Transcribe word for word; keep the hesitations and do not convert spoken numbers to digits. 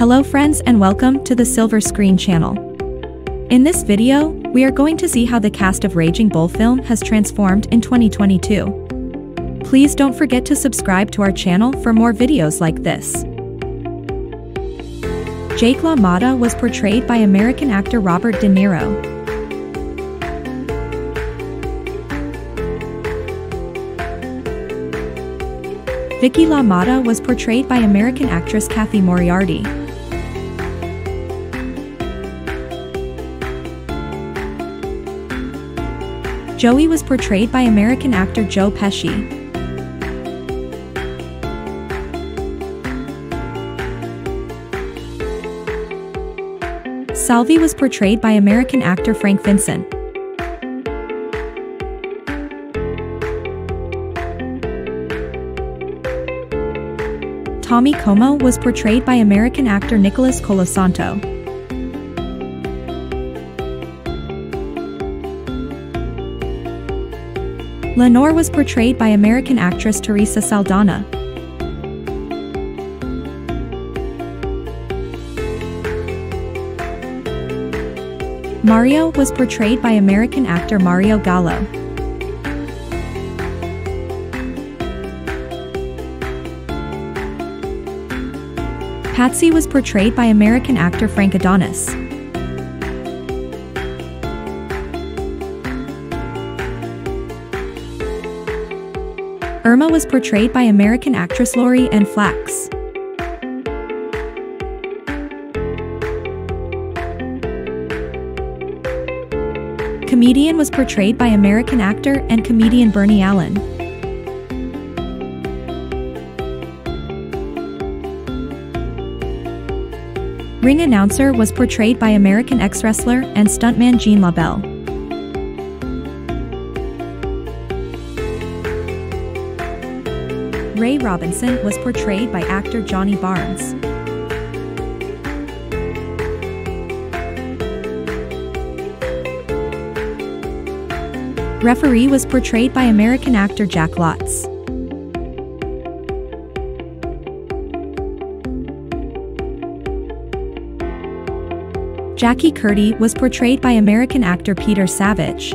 Hello friends and welcome to the Silver Screen channel. In this video, we are going to see how the cast of Raging Bull film has transformed in twenty twenty-two. Please don't forget to subscribe to our channel for more videos like this. Jake LaMotta was portrayed by American actor Robert De Niro. Vickie LaMotta was portrayed by American actress Kathy Moriarty. Joey was portrayed by American actor Joe Pesci. Salvi was portrayed by American actor Frank Vincent. Tommy Como was portrayed by American actor Nicholas Colosanto. Lenore was portrayed by American actress Teresa Saldana. Mario was portrayed by American actor Mario Gallo. Patsy was portrayed by American actor Frank Adonis. Irma was portrayed by American actress Lori Anne Flax. Comedian was portrayed by American actor and comedian Bernie Allen. Ring announcer was portrayed by American ex-wrestler and stuntman Gene LaBelle. Ray Robinson was portrayed by actor Johnny Barnes. Referee was portrayed by American actor Jack Lotts. Jackie Curtie was portrayed by American actor Peter Savage.